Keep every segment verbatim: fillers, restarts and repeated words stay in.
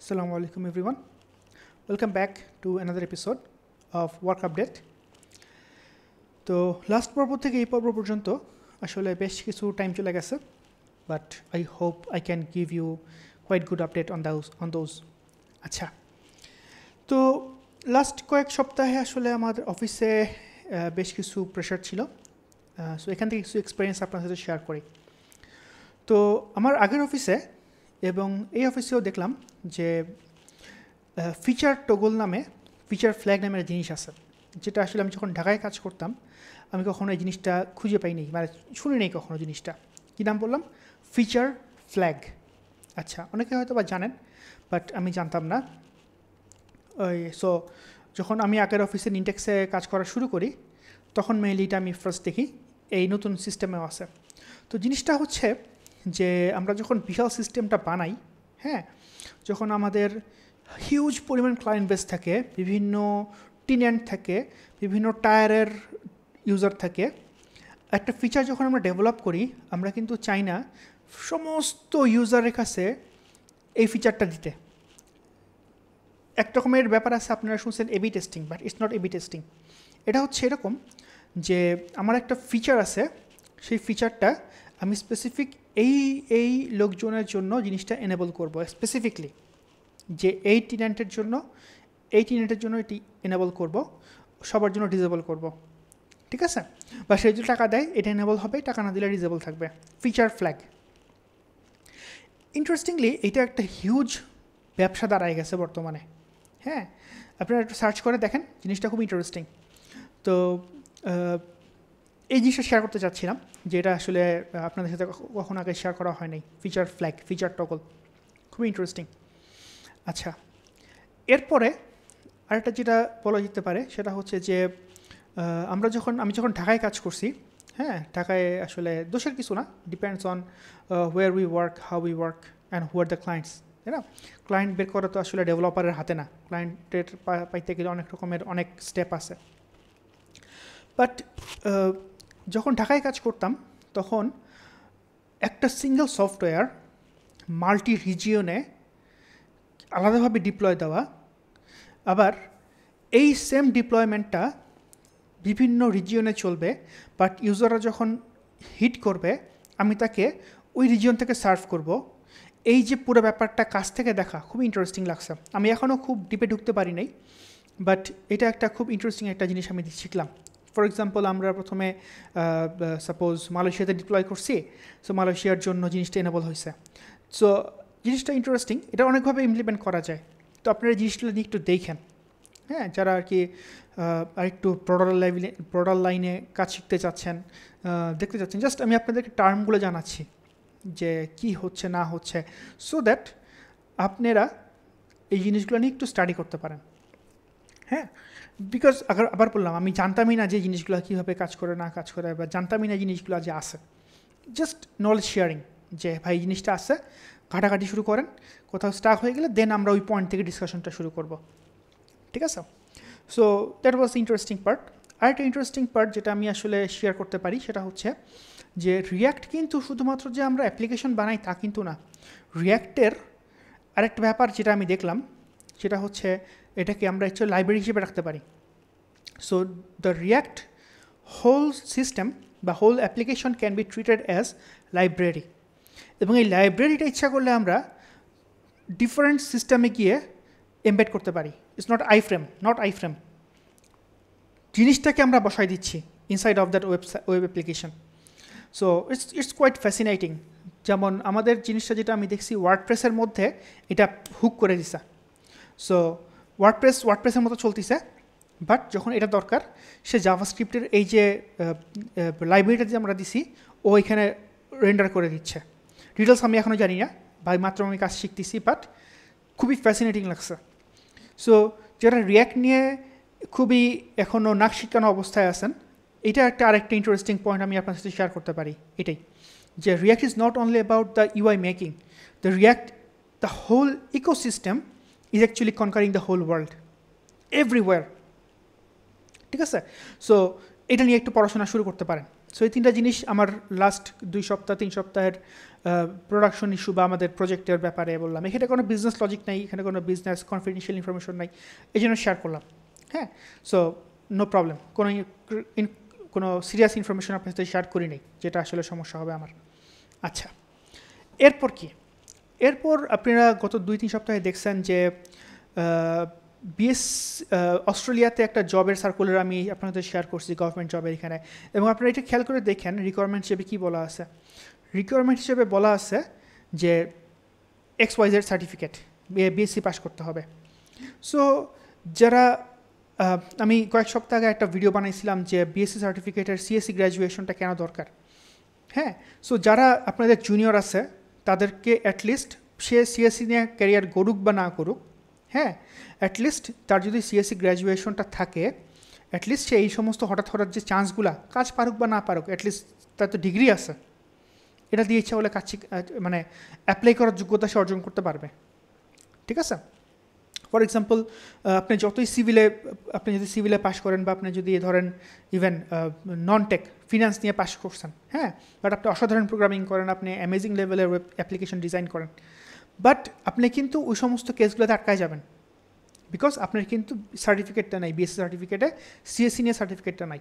Assalamu alaikum everyone. Welcome back to another episode of Work Update. So last porbo theke ei porbo porjonto ashole besh kichu time chole geche, but I hope I can give you quite good update on those on those. Acha. So last koyek shoptahe ashole amader office e besh kichu pressure chilo. So ekhan theke kichu experience apnar sathe share kori. To amar ager office e এবং এই অফিসেও দেখলাম যে feature toggle নামে feature flag নামের জিনিস আছে, যেটা আসলে আমি যখন ঢাকায় কাজ করতাম আমি কখনো এই জিনিসটা খুঁজে পাইনি, মানে শুনি নাই কখনো জিনিসটা। কী নাম বললাম? Feature flag. আচ্ছা, অনেকে হয়তো বা জানেন, বাট আমি জানতাম না। ওই সো যখন আমি আগের অফিসে নিনটেক্সে কাজ করা শুরু করি তখন মেইনলিটা আমি ফার্স্ট দেখি এই নতুন সিস্টেমেও আছে। তো জিনিসটা হচ্ছে যে আমরা যখন বিশাল সিস্টেমটা বানাই, হ্যাঁ, যখন আমাদের হিউজ পরিমাণ ক্লায়েন্ট বেস থাকে, বিভিন্ন টিনেন্ট থাকে, বিভিন্ন টায়ারের ইউজার থাকে, একটা ফিচার যখন আমরা ডেভেলপ করি আমরা কিন্তু চাই না সমস্ত ইউজারের কাছে এই ফিচারটা দিতে। এক রকমের ব্যাপার আছে, আপনারা শুনছেন AB testing, but it's not AB testing. এটা হচ্ছে এরকম যে আমার একটা ফিচার আছে, সেই ফিচারটা আমি স্পেসিফিক এই এই লোকজনের জন্য জিনিসটা এনেবল করব, স্পেসিফিকলি যে এই টিনেন্টের জন্য এই টিনেন্টের জন্য এটি এনেবল করব, সবার জন্য ডিজেবল করব, ঠিক আছে? বা সে যদি টাকা দেয় এটা এনেবল হবে, টাকা না দিলে ডিজেবল থাকবে। ফিচার ফ্ল্যাগ, ইন্টারেস্টিংলি এটা একটা হিউজ ব্যবসা দাঁড়ায় গেছে বর্তমানে। হ্যাঁ, আপনারা একটু সার্চ করে দেখেন, জিনিসটা খুব ইন্টারেস্টিং। তো এই জিনিসটা শেয়ার করতে চাচ্ছিলাম, যেটা আসলে আপনাদের সাথে কখনো আগে শেয়ার করা হয় নাই। ফিচার ফ্ল্যাগ, ফিচার টগল, খুবই ইন্টারেস্টিং। আচ্ছা, এরপরে আরেকটা যেটা বলা যেতে পারে সেটা হচ্ছে যে আমরা যখন আমি যখন ঢাকায় কাজ করছি, হ্যাঁ, ঢাকায় আসলে দোষের কিছু না, depends on where we work, how we work and who are the clients, তাই না? ক্লায়েন্ট বের করা তো আসলে ডেভেলপারের হাতে না, ক্লায়েন্টের পাইতে গেলে অনেক রকমের অনেক স্টেপ আছে। বাট যখন ঢাকায় কাজ করতাম তখন একটা সিঙ্গেল সফটওয়্যার মাল্টি রিজিয়নে আলাদাভাবে ডিপ্লয় দেওয়া, আবার এই সেম ডিপ্লয়মেন্টটা বিভিন্ন রিজিয়নে চলবে, বাট ইউজাররা যখন হিট করবে আমি তাকে ওই রিজিয়ন থেকে সার্ভ করব, এই যে পুরো ব্যাপারটা কাছ থেকে দেখা খুবই ইন্টারেস্টিং লাগছে। আমি এখনও খুব ডিপে ঢুকতে পারি নাই, বাট এটা একটা খুব ইন্টারেস্টিং একটা জিনিস আমি শিখলাম। ফর এক্সাম্পল, আমরা প্রথমে সাপোজ মালয়েশিয়াতে ডিপ্লয় করছি, সো মালয়েশিয়ার জন্য জিনিসটা এনেবল হয়েছে। সো জিনিসটা ইন্টারেস্টিং, এটা অনেকভাবে ইমপ্লিমেন্ট করা যায়। তো আপনারা জিনিসটা নিয়ে একটু দেখেন, হ্যাঁ, যারা আর কি আরেকটু ব্রডার লাইনে ব্রডার লাইনে কাজ শিখতে চাচ্ছেন, দেখতে চাচ্ছেন, জাস্ট আমি আপনাদেরকে টার্মগুলো জানাচ্ছি যে কি হচ্ছে না হচ্ছে, সো দ্যাট আপনারা এই জিনিসগুলো নিয়ে একটু স্টাডি করতে পারেন। হ্যাঁ, বিকজ আগে আবার বললাম, আমি জানতামই না যে জিনিসগুলো কীভাবে কাজ করে না কাজ করে, বা জানতামই না জিনিসগুলো যে আসে। জাস্ট নলেজ শেয়ারিং, যে ভাই জিনিসটা আসে, ঘাটাঘাটি শুরু করেন, কোথাও স্টাক হয়ে গেলে দেন আমরা ওই পয়েন্ট থেকে ডিসকাশনটা শুরু করব, ঠিক আছে? So that was interesting part. আরেকটা ইন্টারেস্টিং পার্ট যেটা আমি আসলে শেয়ার করতে পারি সেটা হচ্ছে যে রিয়্যাক্ট কিন্তু শুধুমাত্র যে আমরা অ্যাপ্লিকেশন বানাই তা কিন্তু না। রিয়্যাক্টের আরেকটা ব্যাপার যেটা আমি দেখলাম সেটা হচ্ছে এটাকে আমরা অ্যাকচুয়ালি লাইব্রেরি হিসেবে রাখতে পারি। So the React whole system বা whole application can be treated as library, এবং এই লাইব্রেরিটা ইচ্ছা করলে আমরা ডিফারেন্ট সিস্টেমে গিয়ে এমবেড করতে পারি। It's not iframe, not iframe জিনিসটাকে আমরা বসাই দিচ্ছি inside of that website, web application. So it's it's quite fascinating. যেমন আমাদের জিনিসটা যেটা আমি দেখছি ওয়ার্ডপ্রেসের মধ্যে এটা হুক করে দিছে। সো ওয়ার্ডপ্রেস ওয়ার্ডপ্রেসের মতো চলতেছে, বাট যখন এটা দরকার সে জাভাস্ক্রিপ্টের এই যে লাইব্রেরিটা যে আমরা দিছি ও এখানে রেন্ডার করে দিচ্ছে। ডিটেলস আমি এখনও জানি না, ভাই মাত্র আমি কাজ শিখতেছি, বাট খুবই ফ্যাসিনেটিং লাগছে। সো যারা রিয়্যাক্ট নিয়ে খুবই এখনও নাক শিক্ষানো অবস্থায় আছেন, এটা একটা আরেকটা ইন্টারেস্টিং পয়েন্ট আমি আপনার সাথে শেয়ার করতে পারি, এটাই যে React is not only about the UI making, the React the whole ecosystem is actually conquering the whole world everywhere, ঠিক আছে? সো এটা নিয়ে একটু পড়াশোনা শুরু করতে পারেন, সো এই তিনটা জিনিস আমার লাস্ট দুই সপ্তাহ তিন সপ্তাহের প্রোডাকশন ইস্যু বা আমাদের প্রজেক্টের ব্যাপারে বললাম। এখানে কোনো বিজনেস লজিক নাই, এখানে কোনো বিজনেস কনফিডেন্সিয়াল ইনফরমেশন নাই, এই জন্য শেয়ার করলাম। হ্যাঁ, সো নো প্রবলেম, কোনো কোনো সিরিয়াস ইনফরমেশন আপনার সাথে শেয়ার করি নাই যেটা আসলে সমস্যা হবে আমার। আচ্ছা, এরপর কি? এরপর আপনারা গত দুই তিন সপ্তাহে দেখছেন যে বিএস অস্ট্রেলিয়াতে একটা জবের সার্কুলার আমি আপনাদের শেয়ার করছি, গভর্নমেন্ট জবের এখানে। এবং আপনারা এটা খেয়াল করে দেখেন রিকোয়ারমেন্ট হিসেবে কী বলা আছে। রিকোয়ারমেন্ট হিসেবে বলা আছে যে X Y Z certificate BSc pass করতে হবে। সো যারা, আমি কয়েক সপ্তাহ আগে একটা ভিডিও বানাইছিলাম যে বিএসসি সার্টিফিকেটের সিএসসি গ্র্যাজুয়েশনটা কেন দরকার। হ্যাঁ, সো যারা আপনাদের জুনিয়র আছে তাদেরকে অ্যাটলিস্ট সে সিএসসি নিয়ে ক্যারিয়ার করুক বা না করুক, হ্যাঁ অ্যাটলিস্ট তার যদি সিএসসি গ্র্যাজুয়েশনটা থাকে অ্যাটলিস্ট সে এই সমস্ত হঠাৎ হঠাৎ যে চান্সগুলা, কাজ পারুক বা না পারুক, অ্যাটলিস্ট তার তো ডিগ্রি আছে, এটা দিয়ে ইচ্ছা হলে কাজ মানে অ্যাপ্লাই করার যোগ্যতা সে অর্জন করতে পারবে। ঠিক আছে? ফর এক্সাম্পল, আপনি যতই সিভিলে, আপনি যদি সিভিলে পাশ করেন বা আপনি যদি ধরেন ইভেন নন টেক ফিনান্স নিয়ে পাশ করছেন, হ্যাঁ বাট আপনি অসাধারণ প্রোগ্রামিং করেন, আপনি অ্যামেজিং লেভেলের ওয়েব অ্যাপ্লিকেশন ডিজাইন করেন, বাট আপনি কিন্তু ওই সমস্ত কেসগুলোতে আটকায় যাবেন বিকজ আপনার কিন্তু সার্টিফিকেটটা নাই, বিএসসি সার্টিফিকেটে সিএসসি নিয়ে সার্টিফিকেটটা নাই।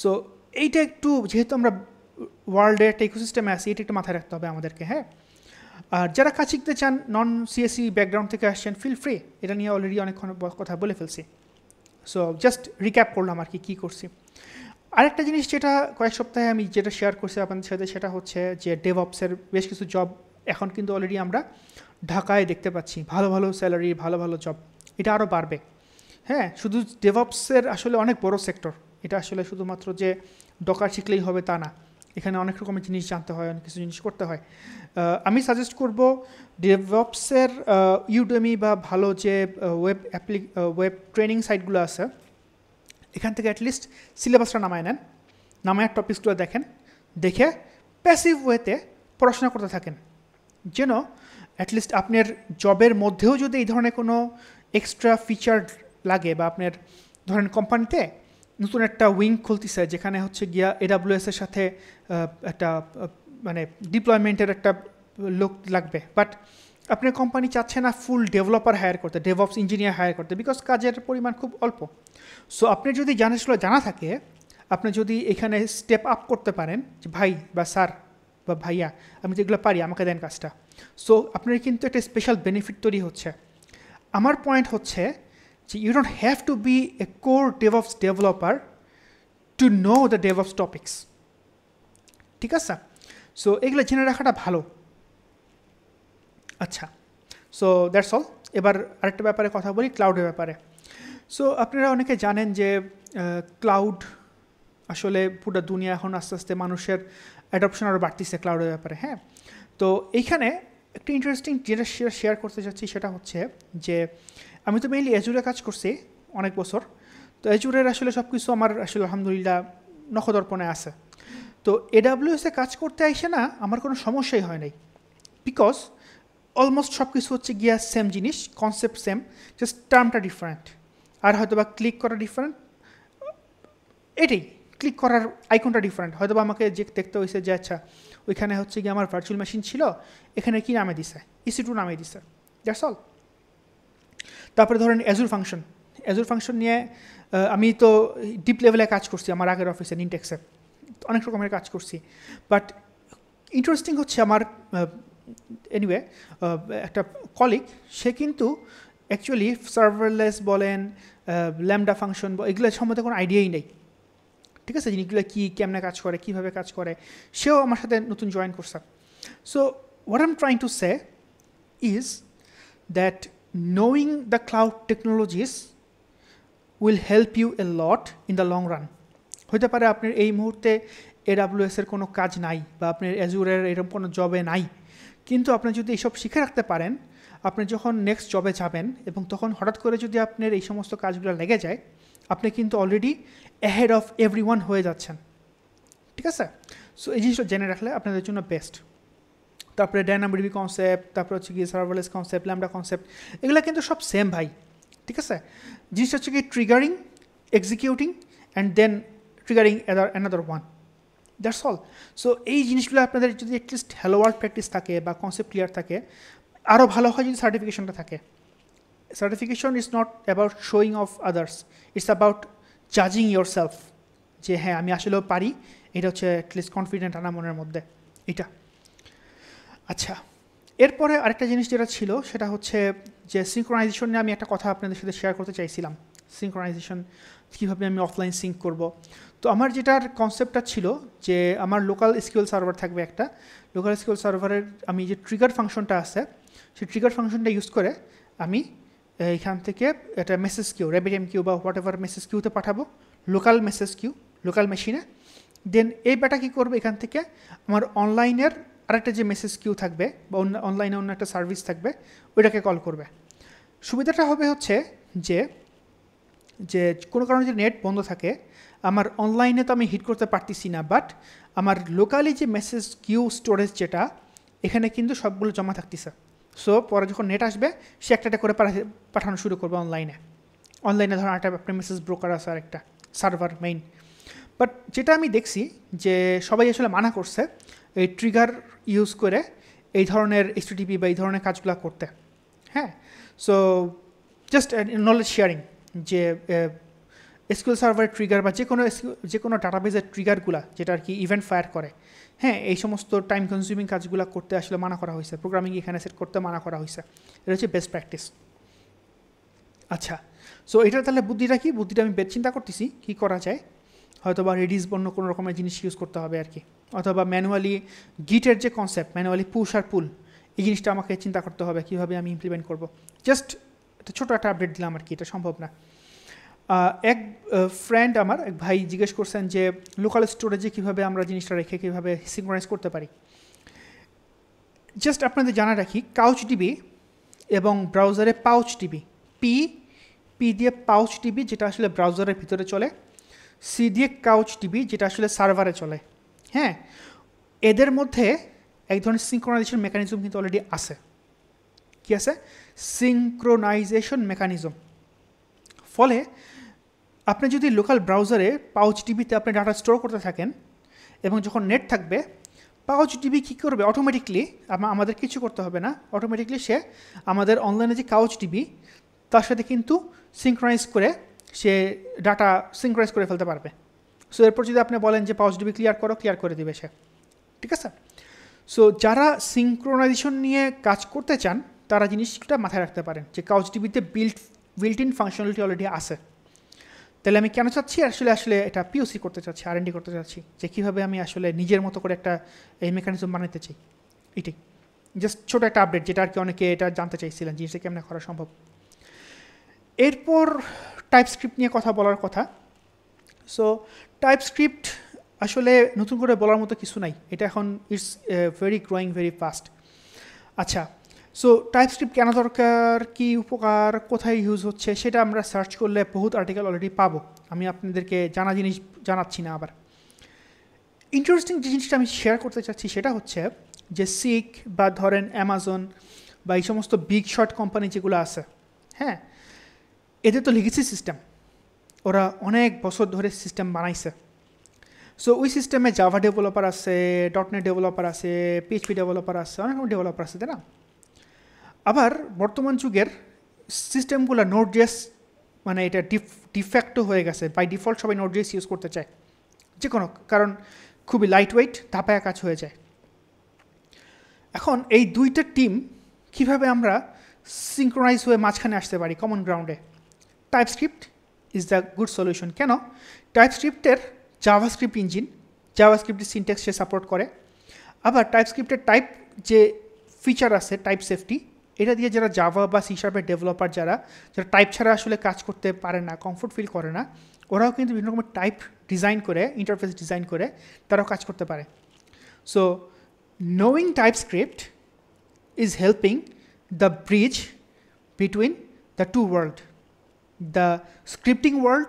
সো এইটা একটু, যেহেতু আমরা ওয়ার্ল্ডের একটা ইকোসিস্টেমে আছি, এটা একটু মাথায় রাখতে হবে আমাদেরকে। হ্যাঁ, আর যারা কাজ শিখতে চান, নন সিএসসি ব্যাকগ্রাউন্ড থেকে আসছেন, ফিল ফ্রি, এটা নিয়ে অলরেডি অনেকক্ষণ কথা বলে ফেলছি। সো জাস্ট রিক্যাপ করলাম আর কি কী করছি। আরেকটা জিনিস যেটা কয়েক সপ্তাহে আমি যেটা শেয়ার করছি আপনাদের সাথে, সেটা হচ্ছে যে ডেভঅপসের বেশ কিছু জব এখন কিন্তু অলরেডি আমরা ঢাকায় দেখতে পাচ্ছি, ভালো ভালো স্যালারি, ভালো ভালো জব, এটা আরও বাড়বে। হ্যাঁ, শুধু ডেভঅপসের আসলে অনেক বড় সেক্টর, এটা আসলে শুধুমাত্র যে ডকার শিখলেই হবে তা না, এখানে অনেক রকমের জিনিস জানতে হয়, অনেক কিছু জিনিস করতে হয়। আমি সাজেস্ট করব ডেভঅপসের ইউডেমি বা ভালো যে ওয়েব অ্যাপ্লি ওয়েব ট্রেনিং সাইটগুলো আছে, এখান থেকে অ্যাটলিস্ট সিলেবাসটা নামায় নেন, নামায় টপিকসগুলো দেখেন, দেখে প্যাসিভ ওয়েতে পড়াশোনা করতে থাকেন, যেন অ্যাটলিস্ট আপনার জবের মধ্যেও যদি এই ধরনের কোনো এক্সট্রা ফিচার লাগে, বা আপনার ধরেন কোম্পানিতে নতুন একটা উইং খুলতেছে যেখানে হচ্ছে গিয়া এডাব্লিউএস এর সাথে একটা মানে ডিপ্লয়মেন্টের একটা লোক লাগবে, বাট আপনার কোম্পানি চাচ্ছে না ফুল ডেভেলপার হায়ার করতে, ডেভঅপস ইঞ্জিনিয়ার হায়ার করতে, বিকজ কাজের পরিমাণ খুব অল্প। সো আপনি যদি জিনিসগুলো জানা থাকে, আপনি যদি এখানে স্টেপ আপ করতে পারেন যে ভাই বা স্যার বা ভাইয়া আমি তো এগুলো পারি, আমাকে দেন কাজটা, সো আপনার কিন্তু একটা স্পেশাল বেনিফিট তৈরি হচ্ছে। আমার পয়েন্ট হচ্ছে যে you don't have to be a core DevOps developer to know the DevOps topics. ঠিক আছে? সো এগুলো জেনে রাখাটা ভালো। আচ্ছা, সো দ্যাটস অল। এবার আরেকটা ব্যাপারে কথা বলি, ক্লাউডের ব্যাপারে। সো আপনারা অনেকে জানেন যে ক্লাউড আসলে পুরো দুনিয়া এখন আস্তে আস্তে মানুষের অ্যাডপশন আরও বাড়তিছে ক্লাউডের ব্যাপারে। হ্যাঁ, তো এইখানে একটা ইন্টারেস্টিং যেটা শেয়ার করতে চাচ্ছি সেটা হচ্ছে যে আমি তো মেইনলি অ্যাজুরে কাজ করছি অনেক বছর, তো অ্যাজুরের আসলে সব কিছু আমার আসলে আলহামদুলিল্লাহ নখদর্পণে আছে। তো এডাব্লিউএসে কাজ করতে আসে না আমার কোনো সমস্যাই হয় নাই, বিকজ অলমোস্ট সব কিছু হচ্ছে গিয়া সেম জিনিস, কনসেপ্ট সেম, জাস্ট টার্মটা ডিফারেন্ট, আর হয়তো বা ক্লিক করা ডিফারেন্ট, এটাই, ক্লিক করার আইকনটা ডিফারেন্ট। হয়তো বা আমাকে যে দেখতে হয়েছে যে আচ্ছা ওইখানে হচ্ছে গিয়ে আমার ভার্চুয়াল মেশিন ছিল, এখানে কি নামে দিছে, ইসি টু নামে দিছে, দ্যাটস অল। তারপরে ধরেন অ্যাজুর ফাংশন, অ্যাজুর ফাংশন নিয়ে আমি তো ডিপ লেভেলে কাজ করছি আমার আগের অফিসে নিনটেক্সে, অনেক রকমের কাজ করছি, বাট ইন্টারেস্টিং হচ্ছে আমার এনিওয়ে একটা কলিগ, সে কিন্তু অ্যাকচুয়ালি সার্ভারলেস বলেন, ল্যামডা ফাংশন, এগুলো সম্বন্ধে কোনো আইডিয়াই নেই। ঠিক আছে? জিনিসগুলো কী, কেমনে কাজ করে, কীভাবে কাজ করে, সেও আমার সাথে নতুন জয়েন করছে। So what I am trying to say is that knowing the cloud technologies will help you a lot in the long run. হতে পারে আপনার এই মুহূর্তে এডাব্লিউএস এর কোনো কাজ নাই বা আপনার অ্যাজুরের এরকম কোনো জবে নাই, কিন্তু আপনি যদি এইসব শিখে রাখতে পারেন, আপনি যখন নেক্সট জবে যাবেন এবং তখন হঠাৎ করে যদি আপনার এই সমস্ত কাজগুলো লেগে যায়, আপনি কিন্তু অলরেডি অ্যাহেড অফ এভরিওয়ান হয়ে যাচ্ছেন। ঠিক আছে? সো এই জিনিসটা জেনে রাখলে আপনাদের জন্য বেস্ট। তারপরে ডায়নামোডিবি কনসেপ্ট, তারপরে হচ্ছে কি সার্ভারলেস কনসেপ্ট, ল্যামডা কনসেপ্ট, এগুলো কিন্তু সব সেম ভাই। ঠিক আছে? জিনিসটা হচ্ছে কি triggering, executing, and then triggering another one. That's all. So এই জিনিসগুলো আপনাদের যদি অ্যাটলিস্ট হ্যালো ওয়ার্ড প্র্যাকটিস থাকে বা কনসেপ্ট ক্লিয়ার থাকে, আরও ভালো হয় যদি সার্টিফিকেশনটা থাকে। Certification is not about showing off others, it's about জাজিং ইয়োর সেলফ, যে হ্যাঁ আমি আসলেও পারি, এটা হচ্ছে অ্যাটলিস্ট কনফিডেন্ট আনা মনের মধ্যে এটা। আচ্ছা, এরপরে আরেকটা জিনিস যেটা ছিল সেটা হচ্ছে যে সিঙ্ক্রোনাইজেশন নিয়ে আমি একটা কথা আপনাদের সাথে শেয়ার করতে চাইছিলাম, সিঙ্ক্রোনাইজেশন কীভাবে আমি অফলাইন সিঙ্ক করব। তো আমার যেটার কনসেপ্টটা ছিল যে আমার লোকাল এসকিউএল সার্ভার থাকবে একটা, লোকাল এসকিউএল সার্ভারের আমি যে ট্রিগার ফাংশনটা আছে সেই ট্রিগার ফাংশনটা ইউজ করে আমি এইখান থেকে একটা message queue, RabbitMQ বা হোয়াট এভার মেসেজ কিউতে পাঠাবো, লোকাল মেসেজ কিউ লোকাল মেশিনে। দেন এই ব্যাটা কী করবে, এখান থেকে আমার অনলাইনের আরেকটা যে মেসেজ কিউ থাকবে বা অন্য অনলাইনে অন্য একটা সার্ভিস থাকবে ওইটাকে কল করবে। সুবিধাটা হবে হচ্ছে যে যে কোনো কারণে যে নেট বন্ধ থাকে, আমার অনলাইনে তো আমি হিট করতে পারতেছি না, বাট আমার লোকালি যে মেসেজ কিউ স্টোরেজ যেটা এখানে কিন্তু সবগুলো জমা থাকতেছে। সো পরে যখন নেট আসবে সে একটা করে পাঠানো শুরু করবে অনলাইনে। অনলাইনে ধরুন একটা আপনার মেসেজ ব্রোকার আছে আর একটা সার্ভার মেইন, বাট যেটা আমি দেখছি যে সবাই আসলে মানা করছে এই ট্রিগার ইউজ করে এই ধরনের এইচটিটিপি বা এই ধরনের কাজগুলো করতে। হ্যাঁ, সো জাস্ট নলেজ শেয়ারিং, যে এসকিউএল সার্ভার ট্রিগার বা যে কোনো যে কোনো ডাটাবেজের ট্রিগারগুলো যেটা আর কি ইভেন্ট ফায়ার করে, হ্যাঁ এই সমস্ত টাইম কনজিউমিং কাজগুলো করতে আসলে মানা করা হয়েছে, প্রোগ্রামিং এখানে সেট করতে মানা করা হয়েছে। এটা হচ্ছে বেস্ট প্র্যাকটিস। আচ্ছা, সো এটার তাহলে বুদ্ধিটা কি, বুদ্ধিটা আমি বেশ চিন্তা করতেছি কী করা যায়, হয়তো বা রেডিস বন্য কোনো রকমের জিনিস ইউজ করতে হবে আর কি, অথবা ম্যানুয়ালি গিটের যে কনসেপ্ট ম্যানুয়ালি পুশ আর পুল, এই জিনিসটা আমাকে চিন্তা করতে হবে কীভাবে আমি ইমপ্লিমেন্ট করব। জাস্ট একটা ছোটো একটা আপডেট দিলাম আর কি, এটা সম্ভব না। এক ফ্রেন্ড আমার, এক ভাই জিজ্ঞেস করছেন যে লোকাল স্টোরেজে কীভাবে আমরা জিনিসটা রেখে কীভাবে সিঙ্ক্রোনাইজ করতে পারি। জাস্ট আপনাদের জানা রাখি, কাউচডিবি এবং ব্রাউজারে পাউচডিবি, পি পি দিয়ে পাউচডিবি যেটা আসলে ব্রাউজারের ভিতরে চলে, সি দিয়ে কাউচডিবি যেটা আসলে সার্ভারে চলে, হ্যাঁ এদের মধ্যে এক ধরনের সিঙ্ক্রোনাইজেশন মেকানিজম কিন্তু অলরেডি আছে। কি আছে? Synchronisation mechanism. ফলে আপনি যদি লোকাল ব্রাউজারে পাউচডিবিতে আপনি ডাটা স্টোর করতে থাকেন এবং যখন নেট থাকবে পাউচডিবি কী করবে, অটোমেটিকলি আমাদের কিছু করতে হবে না, অটোমেটিকলি সে আমাদের অনলাইনে যে কাউচডিবি তার সাথে কিন্তু সিঙ্ক্রোনাইজ করে সে ডাটা সিঙ্ক্রোনাইজ করে ফেলতে পারবে। সো এরপর যদি আপনি বলেন যে পাউচডিবি ক্লিয়ার করো, ক্লিয়ার করে দিবে সে। ঠিক আছে? সো যারা সিঙ্ক্রোনাইজেশন নিয়ে কাজ করতে চান তারা জিনিসটা মাথায় রাখতে পারেন যে কাউচডিবিতে built built in functionality already আছে। তাহলে আমি কেন চাচ্ছি আসলে আসলে এটা পিওসি করতে চাচ্ছি, আর এন ডি করতে চাচ্ছি, যে কীভাবে আমি আসলে নিজের মতো করে একটা এই মেকানিজম বানাতে চাই। এটাই জাস্ট ছোটো একটা আপডেট, যেটা আর কি অনেকে এটা জানতে চাইছিলেন জিনিসটা কেমন করা সম্ভব। এরপর টাইপস্ক্রিপ্ট নিয়ে কথা বলার কথা। সো টাইপস্ক্রিপ্ট আসলে নতুন করে বলার মতো কিছু নাই, এটা এখন it's very growing very fast. আচ্ছা, সো টাইপস্ক্রিপ্ট কেন দরকার, কী উপকার, কোথায় ইউজ হচ্ছে, সেটা আমরা সার্চ করলে বহুত আর্টিকেল অলরেডি পাবো। আমি আপনাদেরকে জানা জিনিস জানাচ্ছি না। আবার ইন্টারেস্টিং যে জিনিসটা আমি শেয়ার করতে চাচ্ছি সেটা হচ্ছে যে সিক বা ধরেন অ্যামাজন বা এই সমস্ত বিগ শট কোম্পানি যেগুলো আছে, হ্যাঁ এদের তো লিগেসি সিস্টেম, ওরা অনেক বছর ধরে সিস্টেম বানাইছে। সো ওই সিস্টেমে জাভা ডেভেলপার আছে, ডটনেট ডেভেলপার আছে, পিএইচপি ডেভেলপার আছে, অনেক রকম ডেভেলপার আছে, তাই না? আবার বর্তমান যুগের সিস্টেমগুলো নোড জেস, মানে এটা ডিফ ডিফ্যাক্টো হয়ে গেছে, বাই ডিফল্ট সবাই নোড জেস ইউজ করতে চায় যে কোনো, কারণ খুবই লাইট ওয়েট, ধাপায়া কাজ হয়ে যায়। এখন এই দুইটা টিম কীভাবে আমরা সিঙ্ক্রোনাইজ হয়ে মাঝখানে আসতে পারি কমন গ্রাউন্ডে, TypeScript is the good solution. কেন? টাইপস্ক্রিপ্টের জাভাস্ক্রিপ্ট ইঞ্জিন, জাভাস্ক্রিপ্টের সিনট্যাক্স সে সাপোর্ট করে, আবার টাইপস্ক্রিপ্টের টাইপ যে ফিচার আছে টাইপ সেফটি, এটা দিয়ে যারা জাভা বা সি শার্পের ডেভেলপার, যারা যারা টাইপ ছাড়া আসলে কাজ করতে পারে না, কমফোর্ট ফিল করে না, ওরাও কিন্তু বিভিন্ন রকমের টাইপ ডিজাইন করে, ইন্টারফেস ডিজাইন করে তারাও কাজ করতে পারে। So knowing TypeScript is helping the bridge between the two world, the scripting world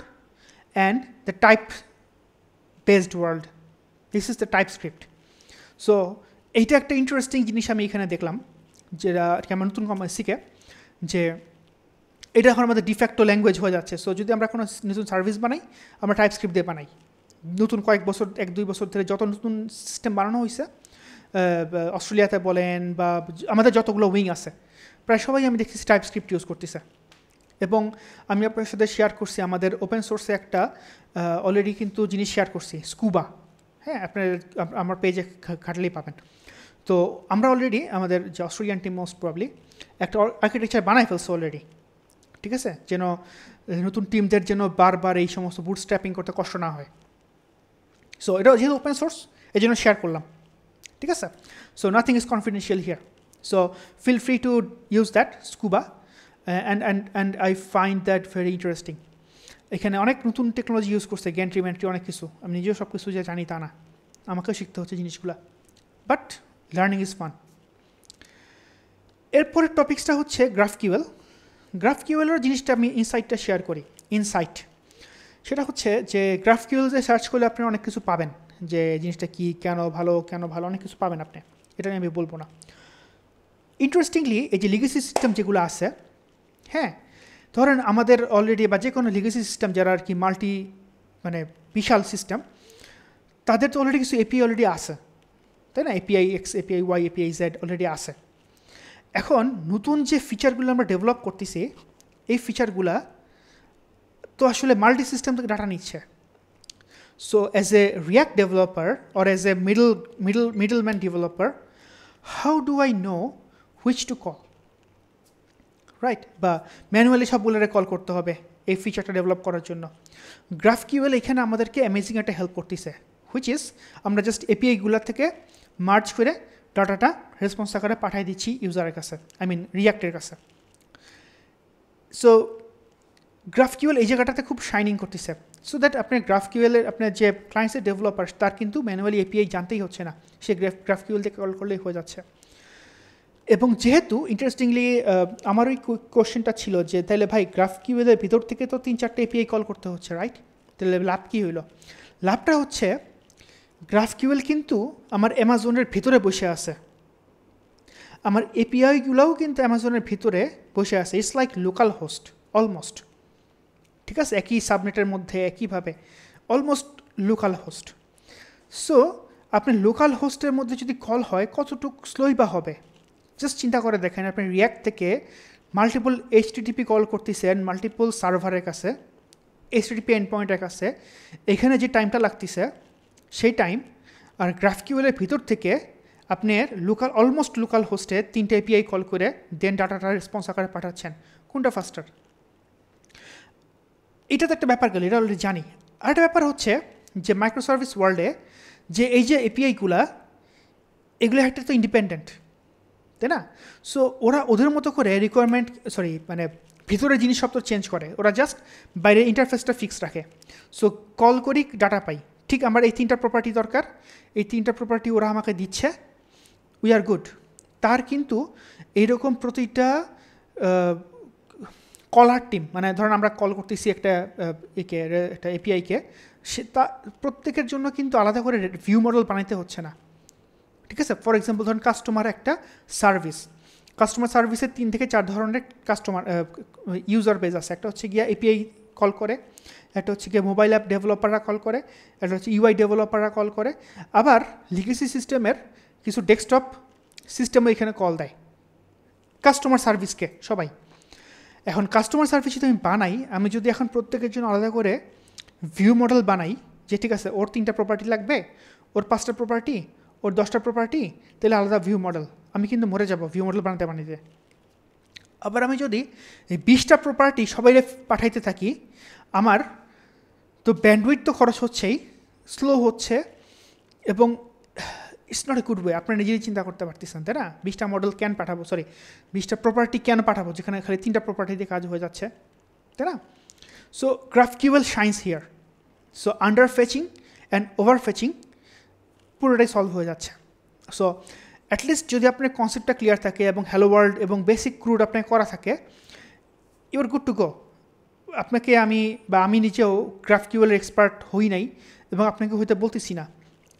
and the type based world, this is the TypeScript. So এইটা একটা ইন্টারেস্টিং জিনিস আমি এখানে দেখলাম, যেটা আর কি আমার নতুন কোম্পানি শিখে, যে এটা এখন আমাদের ডিফ্যাক্টো ল্যাঙ্গুয়েজ হয়ে যাচ্ছে। সো যদি আমরা কোনো নতুন সার্ভিস বানাই আমরা টাইপস্ক্রিপ্ট দিয়ে বানাই, নতুন কয়েক বছর এক দুই বছর ধরে যত নতুন সিস্টেম বানানো হয়েছে অস্ট্রেলিয়াতে বলেন বা আমাদের যতগুলো উইং আছে প্রায় সবাই আমি দেখছি টাইপস্ক্রিপ্ট ইউজ করতেছে এবং আমি আপনার সাথে শেয়ার করছি আমাদের ওপেন সোর্সে একটা অলরেডি কিন্তু জিনিস শেয়ার করছি স্কুবা হ্যাঁ আপনার আমার পেজে ঘাটলেই পাবেন তো আমরা অলরেডি আমাদের যে অস্ট্রেলিয়ান টিম মোস্ট প্রবলি একটা আর্কিটেকচার বানাই ফেলছে অলরেডি ঠিক আছে যেন নতুন টিমদের যেন বারবার এই সমস্ত বুট স্ট্র্যাপিং করতে কষ্ট না হয় সো এটা যেহেতু ওপেন সোর্স এই জন্য শেয়ার করলাম ঠিক আছে so nothing is confidential here so feel free to use that scuba and and and I find that very interesting এখানে অনেক নতুন টেকনোলজি ইউজ করছে গ্যান্ট্রি ম্যান্ট্রি অনেক কিছু আমি নিজেও সব কিছু যে জানি তা না আমাকে শিখতে হচ্ছে জিনিসগুলো বাট লার্নিং ইজ ফান এরপরের টপিক্সটা হচ্ছে গ্রাফকিউএল গ্রাফকিউএলের জিনিসটা আমি ইনসাইটটা শেয়ার করি ইনসাইট সেটা হচ্ছে যে গ্রাফকিউএল যে সার্চ করলে আপনি অনেক কিছু পাবেন যে জিনিসটা কী কেন ভালো কেন ভালো অনেক কিছু পাবেন আপনি এটা নিয়ে আমি বলবো না ইন্টারেস্টিংলি এই যে লিগেসি সিস্টেম যেগুলো আছে হ্যাঁ ধরেন আমাদের অলরেডি বা যে কোনো লিগেসি সিস্টেম যারা আর কি মাল্টি মানে বিশাল সিস্টেম তাদের তো অলরেডি কিছু এপিআই অলরেডি আছে তাই না API X API Y API Z already আছে এখন নতুন যে ফিচারগুলো আমরা ডেভেলপ করতেছি এই ফিচারগুলা তো আসলে মাল্টি সিস্টেম থেকে ডাটা নিচ্ছে so as a React developer or as a middle middle middleman developer how do I know which to call right বা ম্যানুয়ালি সবগুলোরে কল করতে হবে এই ফিচারটা ডেভেলপ করার জন্য গ্রাফকিউএল এখানে আমাদেরকে অ্যামেজিং একটা হেল্প করতেছে হুইচ ইজ আমরা জাস্ট এপিআইগুলো থেকে মার্চ করে ডাটাটা রেসপন্স আকারে পাঠিয়ে দিচ্ছি ইউজারের কাছে আই মিন রিয়াক্টের কাছে সো গ্রাফকিউএল এই জায়গাটাতে খুব শাইনিং করতেছে সো দ্যাট আপনার গ্রাফকিউএলের আপনার যে ক্লায়েন্টসের ডেভেলপার তার কিন্তু ম্যানুয়ালি এপিআই জানতেই হচ্ছে না সে গ্রাফ গ্রাফকিউএল থেকে কল করলেই হয়ে যাচ্ছে এবং যেহেতু ইন্টারেস্টিংলি আমার ওই কোয়েশ্চেনটা ছিল যে তাহলে ভাই গ্রাফকিউএলের ভিতর থেকে তো তিন চারটে এপিআই কল করতে হচ্ছে রাইট তাহলে লাভ কী হইল লাভটা হচ্ছে গ্রাফকিউএল কিন্তু আমার অ্যামাজনের ভিতরে বসে আছে আমার এপিআইগুলোও কিন্তু অ্যামাজনের ভিতরে বসে আছে it's like local host almost ঠিক আছে একই সাবনেটের মধ্যে একইভাবে অলমোস্ট লোকাল হোস্ট সো আপনার লোকাল হোস্টের মধ্যে যদি কল হয় কতটুকু স্লোই বা হবে জাস্ট চিন্তা করে দেখেন আপনি রিয়াক্ট থেকে মাল্টিপল এইচটিটিপি কল করতেছেন মাল্টিপল সার্ভারের কাছে এইচটিটিপি এন্ড পয়েন্টের কাছে এখানে যে টাইমটা লাগতেছে সেই টাইম আর গ্রাফকিউএলের ভিতর থেকে আপনার লোকাল অলমোস্ট লোকাল হোস্টে তিনটে এপিআই কল করে দেন ডাটাটা রেসপন্স আকারে পাঠাচ্ছেন কোনটা ফাস্টার এটা তো একটা ব্যাপার গেল এটা অলরেডি জানি আরেকটা ব্যাপার হচ্ছে যে মাইক্রো সার্ভিস ওয়ার্ল্ডে যে এই যে এপিআইগুলা এগুলো একটা তো ইন্ডিপেন্ডেন্ট তাই না সো ওরা ওদের মতো করে রিকোয়ারমেন্ট সরি মানে ভিতরে জিনিস সব তো চেঞ্জ করে ওরা জাস্ট বাইরে ইন্টারফেসটা ফিক্স রাখে সো কল করি ডাটা পাই ঠিক আমার এই তিনটা প্রপার্টি দরকার এই তিনটা প্রপার্টি ওরা আমাকে দিচ্ছে উই আর গুড তার কিন্তু এইরকম প্রতিটা কলার টিম মানে ধরেন আমরা কল করতেছি একটা একে একটা এপিআইকে সে তা প্রত্যেকের জন্য কিন্তু আলাদা করে ভিউ মডেল বানাইতে হচ্ছে না ঠিক আছে ফর এক্সাম্পল ধরুন কাস্টমার একটা সার্ভিস কাস্টমার সার্ভিসের তিন থেকে চার ধরনের কাস্টমার ইউজার বেস আছে একটা হচ্ছে গিয়া এপিআই কল করে একটা হচ্ছে গিয়ে মোবাইল অ্যাপ ডেভেলপাররা কল করে একটা হচ্ছে ইউআই ডেভেলপাররা কল করে আবার লিগেসি সিস্টেমের কিছু ডেস্কটপ সিস্টেমও এখানে কল দেয় কাস্টমার সার্ভিসকে সবাই এখন কাস্টমার সার্ভিস যদি আমি বানাই আমি যদি এখন প্রত্যেকের জন্য আলাদা করে ভিউ মডেল বানাই যে ঠিক আছে ওর তিনটা প্রপার্টি লাগবে ওর পাঁচটা প্রপার্টি ওর দশটা প্রপার্টি তাহলে আলাদা ভিউ মডেল আমি কিন্তু মরে যাব ভিউ মডেল বানাতে বানাতে আবার আমি যদি এই বিশটা প্রপার্টি সবাইরে পাঠাইতে থাকি আমার তো ব্যান্ডউইথ তো খরচ হচ্ছেই স্লো হচ্ছে এবং it's not a good way আপনারা নিজেই চিন্তা করতে পারতেছেন তাই না বিশটা মডেল কেন পাঠাবো সরি বিশটা প্রপার্টি কেন পাঠাবো যেখানে খালি তিনটা প্রপার্টি দিয়ে কাজ হয়ে যাচ্ছে তাই না so GraphQL shines here so under fetching and over fetching পুরোটাই সলভ হয়ে যাচ্ছে সো অ্যাটলিস্ট যদি আপনার কনসেপ্টটা ক্লিয়ার থাকে এবং হ্যালো ওয়ার্ল্ড এবং বেসিক ক্রুড আপনার করা থাকে you are good to go আপনাকে আমি বা আমি নিজেও গ্রাফকিউএলের এক্সপার্ট হই নাই এবং আপনাকে হয়তো বলতেছি না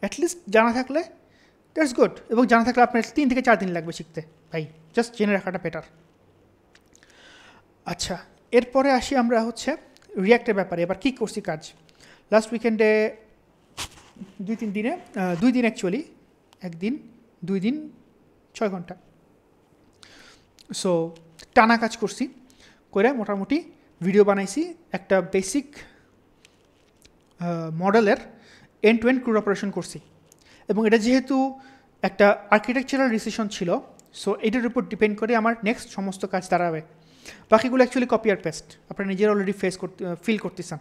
অ্যাটলিস্ট জানা থাকলে দ্যাটস গুড এবং জানা থাকলে আপনার তিন থেকে চার দিন লাগবে শিখতে ভাই জাস্ট জেনে রাখাটা বেটার আচ্ছা এরপরে আসি আমরা হচ্ছে রিয়াক্টের ব্যাপারে এবার কী করছি কাজ লাস্ট উইকেন্ডে দুই তিন দিনে দুই দিন অ্যাকচুয়ালি একদিন দুই দিন ছয় ঘন্টা সো টানা কাজ করছি করে মোটামুটি ভিডিও বানাইছি একটা বেসিক মডেলের end to end CRUD operation করছি এবং এটা যেহেতু একটা আর্কিটেকচারাল ডিসিশন ছিল সো এটার উপর ডিপেন্ড করে আমার নেক্সট সমস্ত কাজ দাঁড়াবে বাকিগুলো অ্যাকচুয়ালি কপি আর পেস্ট আপনারা নিজেরা অলরেডি ফেস করতে ফিল করতেছেন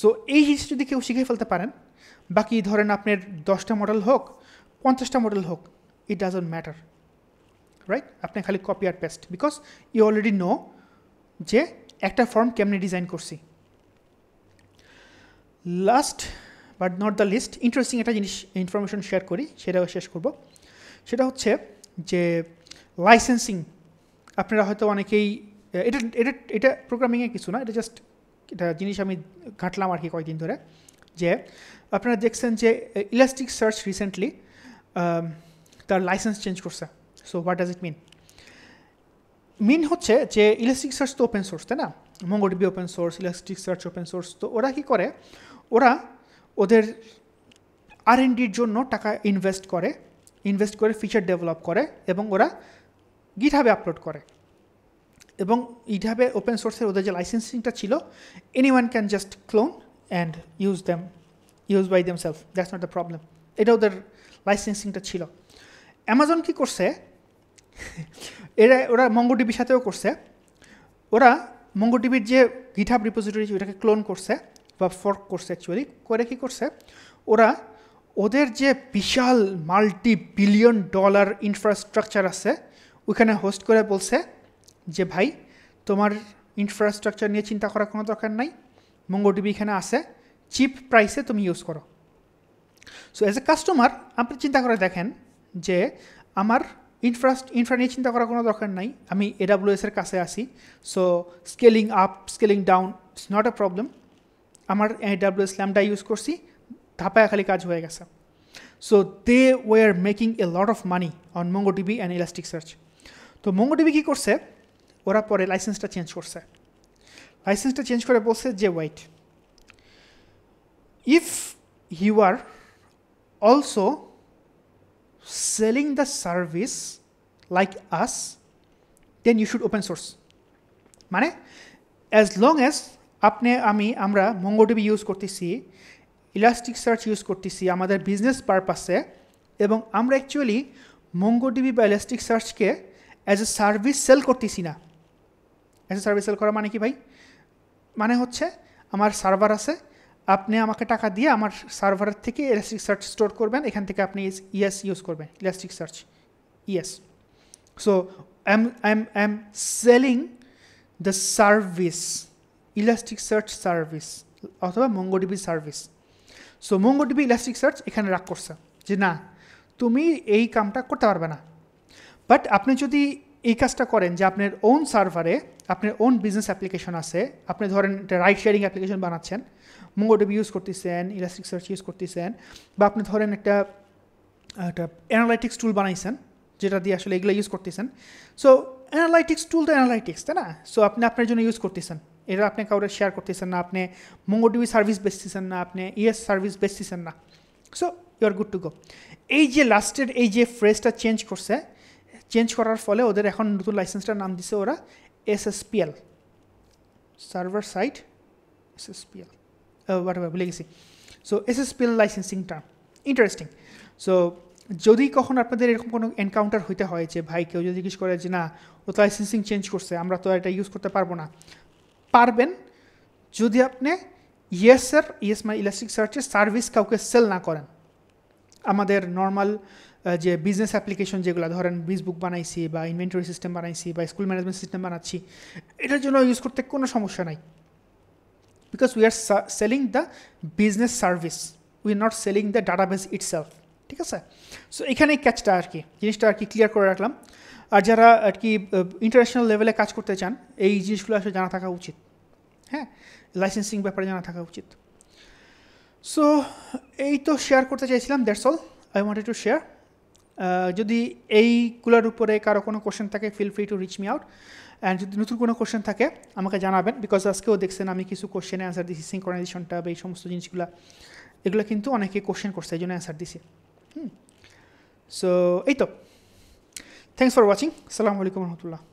সো এই জিনিস যদি কেউ শিখে ফেলতে পারেন বাকি ধরেন আপনার দশটা মডেল হোক পঞ্চাশটা মডেল হোক ইট ডাজন্ট ম্যাটার রাইট আপনি খালি কপি আর paste because you already know যে একটা ফর্ম কেমনি ডিজাইন করছি last but not the least interesting একটা জিনিস ইনফরমেশন শেয়ার করি সেটাও শেষ করব সেটা হচ্ছে যে লাইসেন্সিং আপনারা হয়তো অনেকেই এটা এটা এটা প্রোগ্রামিংয়ে কিছু না এটা জাস্ট এটা জিনিস আমি ঘাটলাম আর কি কয়েকদিন ধরে যে আপনারা দেখছেন যে ইলাস্টিক সার্চ রিসেন্টলি তার লাইসেন্স চেঞ্জ করছে so what does it mean mean হচ্ছে যে ইলাস্টিক সার্চ তো ওপেন সোর্স তাই না MongoDB open source Elasticsearch open source তো ওরা কী করে ওরা ওদের আর এন ডির জন্য টাকা ইনভেস্ট করে ইনভেস্ট করে ফিচার ডেভেলপ করে এবং ওরা গিটহাবে আপলোড করে এবং গিটহাবে ওপেন সোর্সের ওদের যে লাইসেন্সিংটা ছিল anyone can just clone and use them use by themselves that's not the problem এটা ওদের লাইসেন্সিংটা ছিল অ্যামাজন কী করছে এরা ওরা মঙ্গোডিবির সাথেও করছে ওরা মঙ্গোডিবির যে গিটহাব রিপোজিটরি ওটাকে ক্লোন করছে বা ফর্ক করছে অ্যাকচুয়ালি করে কী করছে ওরা ওদের যে বিশাল মাল্টি বিলিয়ন ডলার ইনফ্রাস্ট্রাকচার আছে ওইখানে হোস্ট করে বলছে যে ভাই তোমার ইনফ্রাস্ট্রাকচার নিয়ে চিন্তা করার কোনো দরকার নাই মঙ্গোডিবি এখানে আছে চিপ প্রাইসে তুমি ইউজ করো সো অ্যাজ এ কাস্টমার আপনি চিন্তা করে দেখেন যে আমার ইনফ্রাস্ট ইনফ্রা নিয়ে চিন্তা করার কোনো দরকার নাই আমি এডাব্লিউএস এর কাছে আসি so scaling up scaling down it's not a problem আমার এডাব্লিউএস ল্যামডা ইউজ করছি ধাপায় খালি কাজ হয়ে গেছে so they were making a lot of money on MongoDB and Elasticsearch তো মঙ্গোডিবি কী করছে ওরা পরে লাইসেন্সটা চেঞ্জ করছে লাইসেন্সটা চেঞ্জ করে বলছে যে wait if you are also selling the service like us then you should open source মানে অ্যাজ লং অ্যাজ আপনি আমি আমরা মঙ্গোডিবি ইউজ করতেছি ইলাস্টিকসার্চ ইউজ করতেছি আমাদের বিজনেস পারপাসে এবং আমরা অ্যাকচুয়ালি মঙ্গোডিবি বা ইলাস্টিকসার্চকে অ্যাজ এ সার্ভিস সেল করতেছি না অ্যাজ এ সার্ভিস সেল করা মানে কি ভাই মানে হচ্ছে আমার সার্ভার আছে আপনি আমাকে টাকা দিয়ে আমার সার্ভারের থেকে ইলাস্টিকসার্চ স্টোর করবেন এখান থেকে আপনি ইএস ইউজ করবেন Elasticsearch ES so I am I am I am selling the service Elasticsearch service অথবা MongoDB service so MongoDB Elasticsearch এখানে রাগ করছে যে না তুমি এই কামটা করতে পারবে না বাট আপনি যদি এই কাজটা করেন যে আপনার ওন সার্ভারে আপনার ওন বিজনেস অ্যাপ্লিকেশন আছে আপনি ধরেন একটা রাইড শেয়ারিং অ্যাপ্লিকেশন বানাচ্ছেন মঙ্গোডিবি ইউজ করতেছেন ইলাস্টিকসার্চ ইউজ করতেছেন বা আপনি ধরেন একটা একটা অ্যানালাইটিক্স টুল বানাইছেন যেটা দিয়ে আসলে এগুলো ইউজ করতেছেন সো অ্যানালাইটিক্স টুল তো অ্যানালাইটিক্স তাই না সো আপনি আপনার জন্য ইউজ করতেছেন এটা আপনি কাউরে শেয়ার করতেছেন না আপনি মঙ্গোডিবি সার্ভিস বেচতেছেন না আপনি ইএস সার্ভিস বেচতেছেন না so you are good to go এই যে লাস্টের এই যে ফ্রেজটা চেঞ্জ করছে চেঞ্জ করার ফলে ওদের এখন নতুন লাইসেন্সটার নাম দিছে ওরা SSPL server side SSPL whatever ভুলে গেছি so SSPL licensing term interesting so যদি কখনো আপনাদের এরকম কোনো এনকাউন্টার হইতে হয় যে ভাই কেউ যদি জিজ্ঞেস করে যে না ও তো লাইসেন্সিং চেঞ্জ করছে আমরা তো এটা ইউজ করতে পারবো না পারবেন যদি আপনি ইয়েস স্যার ইয়েস মানে ইলাস্টিকসার্চের সার্ভিস কাউকে সেল না করেন আমাদের নর্মাল যে বিজনেস অ্যাপ্লিকেশন যেগুলো ধরেন ফেসবুক বানাইছি বা ইনভেন্টরি সিস্টেম বানাইছি বা স্কুল ম্যানেজমেন্ট সিস্টেম বানাচ্ছি এটার জন্য ইউজ করতে কোনো সমস্যা নাই because we are selling the business service we are not selling the database itself ঠিক আছে সো এখানেই ক্যাচটা আর কি জিনিসটা আর কি ক্লিয়ার করে রাখলাম আর যারা আর কি ইন্টারন্যাশনাল লেভেলে কাজ করতে চান এই জিনিসগুলো আসলে জানা থাকা উচিত হ্যাঁ লাইসেন্সিং ব্যাপারে জানা থাকা উচিত সো এই তো শেয়ার করতে চাইছিলাম that's all I wanted to share যদি এইগুলোর উপরে কারো কোনো কোশ্চেন থাকে feel free to reach me out and যদি নতুন কোনো কোশ্চেন থাকে আমাকে জানাবেন বিকজ আজকেও দেখছেন আমি কিছু কোশ্চেনে অ্যান্সার দিচ্ছি সিঙ্ক্রোনাইজেশনটা বা এই সমস্ত জিনিসগুলো এগুলো কিন্তু অনেকে কোশ্চেন করছে, এই জন্য অ্যান্সার দিছি। হুম সো এই তো, থ্যাংকস ফর ওয়াচিং, আসসালামু আলাইকুম রহমতুল্লাহ।